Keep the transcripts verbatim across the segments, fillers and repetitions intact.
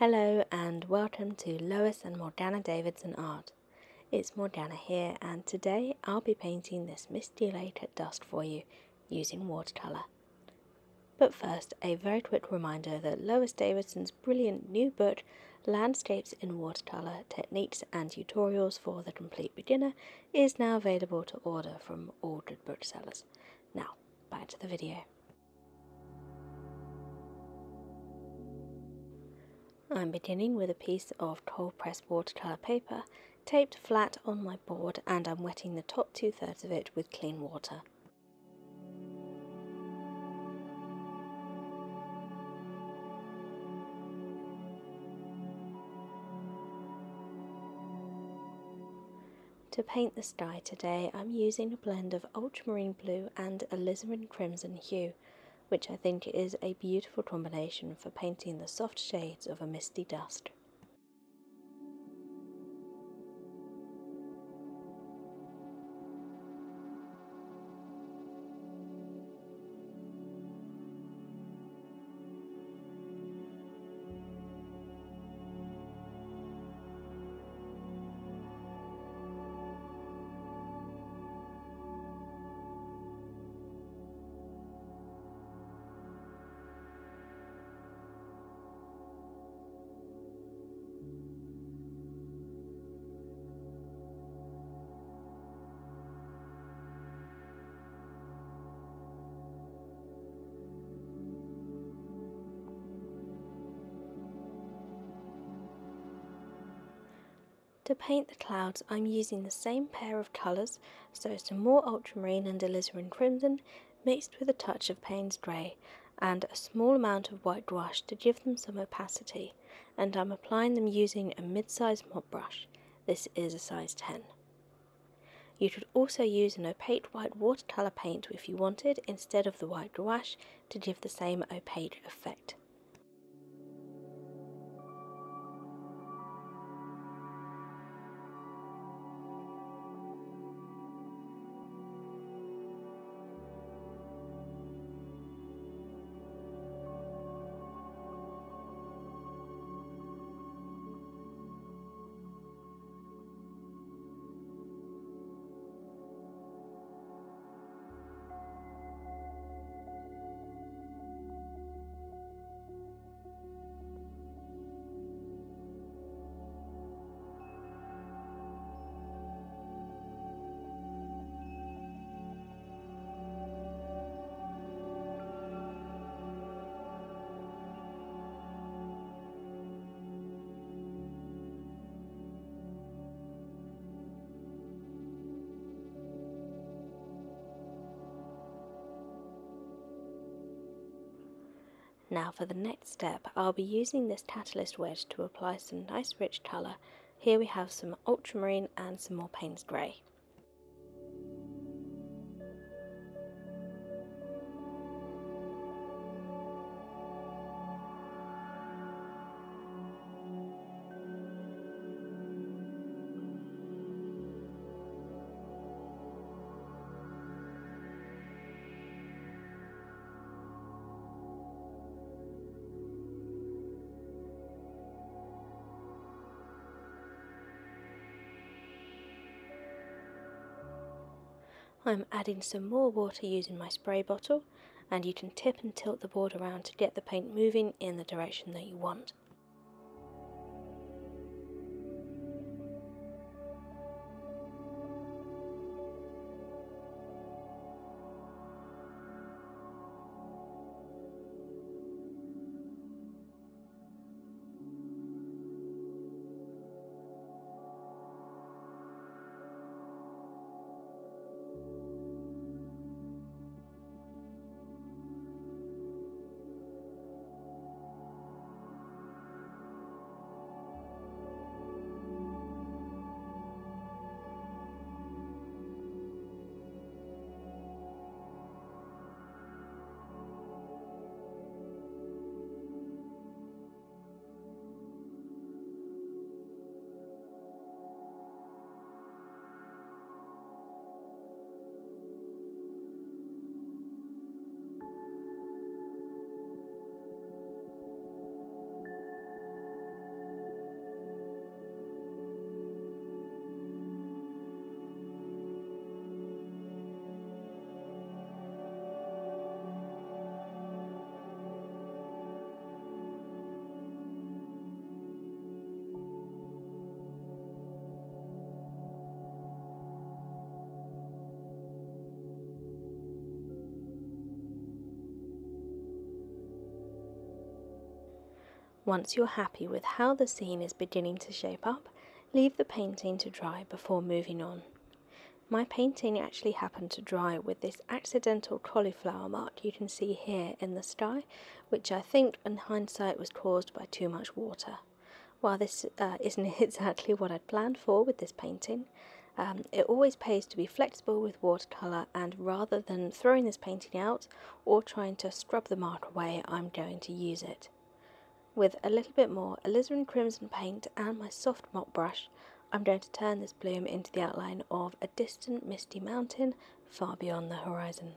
Hello and welcome to Lois and Morgaine Davidson Art. It's Morgana here, and today I'll be painting this misty lake at dusk for you using watercolour. But first, a very quick reminder that Lois Davidson's brilliant new book, Landscapes in Watercolour, Techniques and Tutorials for the Complete Beginner, is now available to order from all good booksellers. Now, back to the video. I'm beginning with a piece of cold pressed watercolour paper taped flat on my board, and I'm wetting the top two thirds of it with clean water. To paint the sky today, I'm using a blend of ultramarine blue and alizarin crimson hue, which I think is a beautiful combination for painting the soft shades of a misty dusk. To paint the clouds, I'm using the same pair of colours, so some more ultramarine and alizarin crimson mixed with a touch of Payne's grey and a small amount of white gouache to give them some opacity, and I'm applying them using a mid-sized mop brush. This is a size ten. You could also use an opaque white watercolour paint if you wanted instead of the white gouache to give the same opaque effect. Now for the next step, I'll be using this catalyst wedge to apply some nice rich colour. Here we have some ultramarine and some more Payne's grey. I'm adding some more water using my spray bottle, and you can tip and tilt the board around to get the paint moving in the direction that you want. Once you're happy with how the scene is beginning to shape up, leave the painting to dry before moving on. My painting actually happened to dry with this accidental cauliflower mark you can see here in the sky, which I think in hindsight was caused by too much water. While this uh, isn't exactly what I'd planned for with this painting, um, it always pays to be flexible with watercolour, and rather than throwing this painting out or trying to scrub the mark away, I'm going to use it. With a little bit more alizarin crimson paint and my soft mop brush, I'm going to turn this bloom into the outline of a distant misty mountain far beyond the horizon.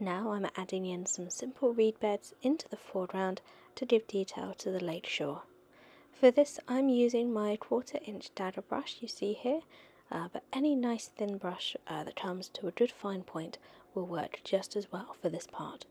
Now I'm adding in some simple reed beds into the foreground to give detail to the lake shore. For this I'm using my quarter inch dagger brush you see here, uh, but any nice thin brush uh, that comes to a good fine point will work just as well for this part.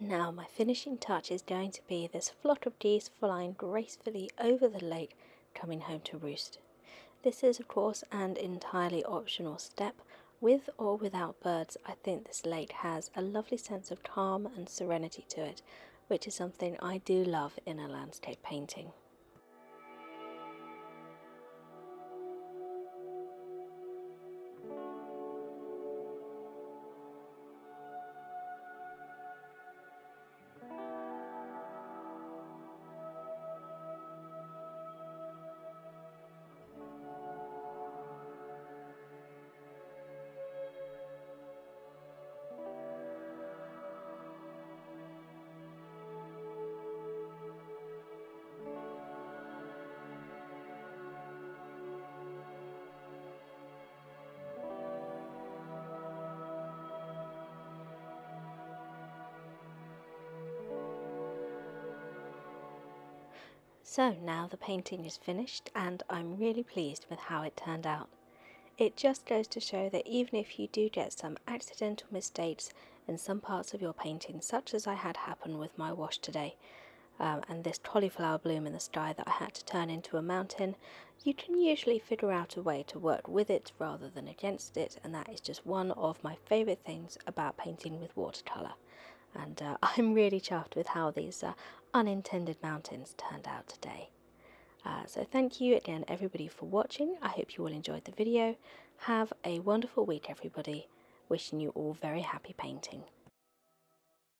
Now my finishing touch is going to be this flock of geese flying gracefully over the lake, coming home to roost. This is of course an entirely optional step. With or without birds, I think this lake has a lovely sense of calm and serenity to it, which is something I do love in a landscape painting. So now the painting is finished, and I'm really pleased with how it turned out. It just goes to show that even if you do get some accidental mistakes in some parts of your painting, such as I had happen with my wash today, um, and this cauliflower bloom in the sky that I had to turn into a mountain, you can usually figure out a way to work with it rather than against it, and that is just one of my favourite things about painting with watercolour. And uh, I'm really chuffed with how these uh, unintended mountains turned out today. Uh, so thank you again everybody for watching. I hope you all enjoyed the video. Have a wonderful week everybody. Wishing you all very happy painting.